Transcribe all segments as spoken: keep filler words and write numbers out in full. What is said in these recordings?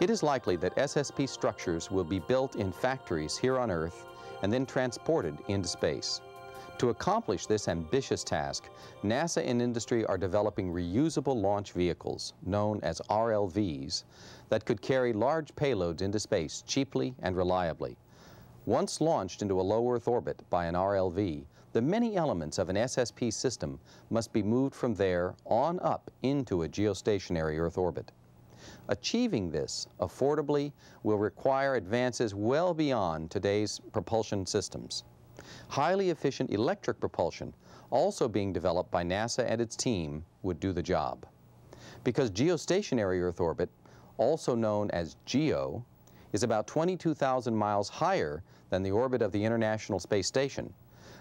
It is likely that S S P structures will be built in factories here on Earth and then transported into space. To accomplish this ambitious task, NASA and industry are developing reusable launch vehicles, known as R L Vs, that could carry large payloads into space cheaply and reliably. Once launched into a low Earth orbit by an R L V, the many elements of an S S P system must be moved from there on up into a geostationary Earth orbit. Achieving this affordably will require advances well beyond today's propulsion systems. Highly efficient electric propulsion, also being developed by NASA and its team, would do the job. Because geostationary Earth orbit, also known as GEO, is about twenty-two thousand miles higher than the orbit of the International Space Station,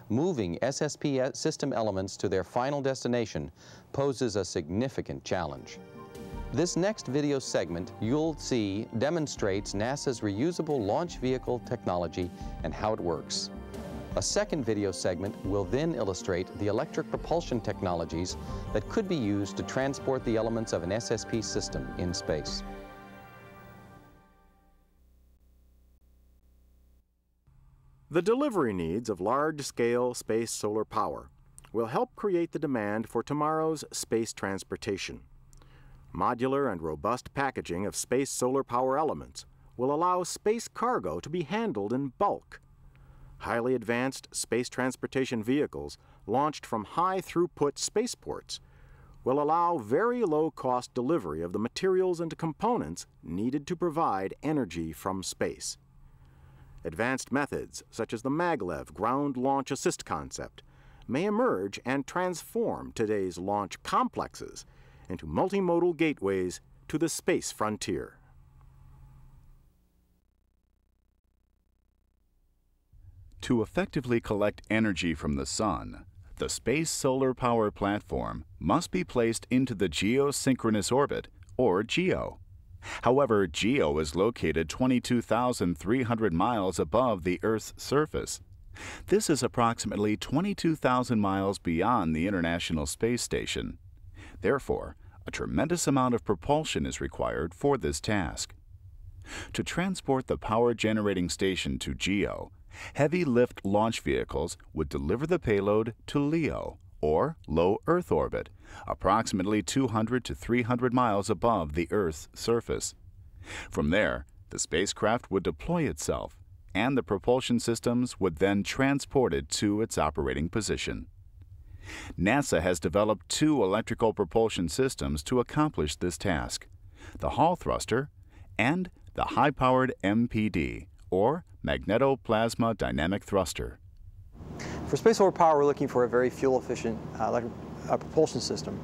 moving S S P system elements to their final destination poses a significant challenge. This next video segment you'll see demonstrates NASA's reusable launch vehicle technology and how it works. A second video segment will then illustrate the electric propulsion technologies that could be used to transport the elements of an S S P system in space. The delivery needs of large-scale space solar power will help create the demand for tomorrow's space transportation. Modular and robust packaging of space solar power elements will allow space cargo to be handled in bulk. Highly advanced space transportation vehicles launched from high-throughput spaceports will allow very low-cost delivery of the materials and components needed to provide energy from space. Advanced methods, such as the Maglev Ground Launch Assist concept, may emerge and transform today's launch complexes into multimodal gateways to the space frontier. To effectively collect energy from the sun, the space solar power platform must be placed into the geosynchronous orbit, or GEO. However, GEO is located twenty-two thousand three hundred miles above the Earth's surface. This is approximately twenty-two thousand miles beyond the International Space Station. Therefore, a tremendous amount of propulsion is required for this task. To transport the power-generating station to GEO, heavy-lift launch vehicles would deliver the payload to LEO, or low Earth orbit, approximately two hundred to three hundred miles above the Earth's surface. From there, the spacecraft would deploy itself, and the propulsion systems would then transport it to its operating position. NASA has developed two electrical propulsion systems to accomplish this task, the Hall Thruster and the high-powered M P D, or Magnetoplasma Dynamic Thruster. For space solar power, we're looking for a very fuel-efficient uh, electric uh, propulsion system.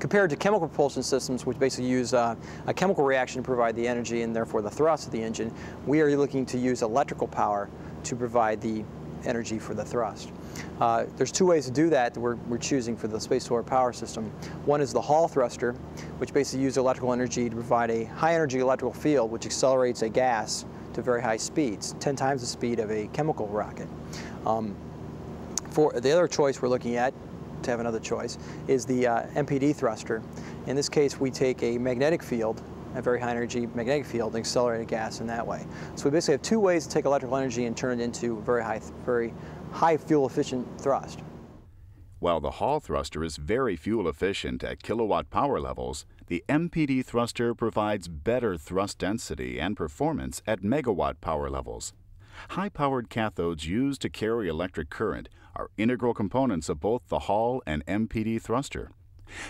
Compared to chemical propulsion systems, which basically use uh, a chemical reaction to provide the energy and therefore the thrust of the engine, we are looking to use electrical power to provide the energy for the thrust. Uh, there's two ways to do that that we're, we're choosing for the space solar power system. One is the Hall Thruster, which basically uses electrical energy to provide a high-energy electrical field which accelerates a gas to very high speeds, ten times the speed of a chemical rocket. Um, for the other choice we're looking at, to have another choice, is the uh, M P D thruster. In this case, we take a magnetic field, a very high energy magnetic field, and accelerate a gas in that way. So we basically have two ways to take electrical energy and turn it into very high, very high fuel efficient thrust. While the Hall thruster is very fuel efficient at kilowatt power levels, the M P D thruster provides better thrust density and performance at megawatt power levels. High-powered cathodes used to carry electric current are integral components of both the Hall and M P D thruster.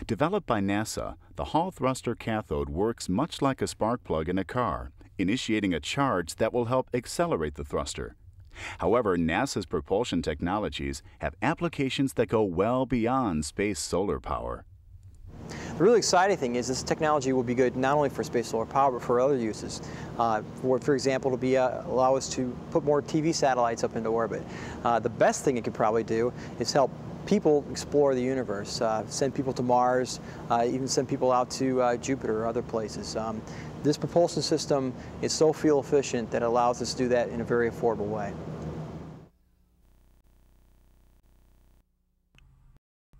Developed by NASA, the Hall thruster cathode works much like a spark plug in a car, initiating a charge that will help accelerate the thruster. However, NASA's propulsion technologies have applications that go well beyond space solar power. The really exciting thing is this technology will be good not only for space solar power, but for other uses. Uh, for, for example, to be, uh, allow us to put more T V satellites up into orbit. Uh, the best thing it could probably do is help people explore the universe, uh, send people to Mars, uh, even send people out to uh, Jupiter or other places. Um, this propulsion system is so fuel efficient that it allows us to do that in a very affordable way.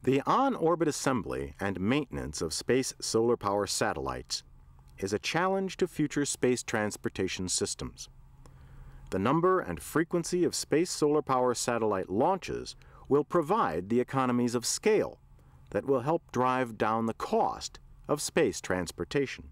The on-orbit assembly and maintenance of space solar power satellites is a challenge to future space transportation systems. The number and frequency of space solar power satellite launches will provide the economies of scale that will help drive down the cost of space transportation.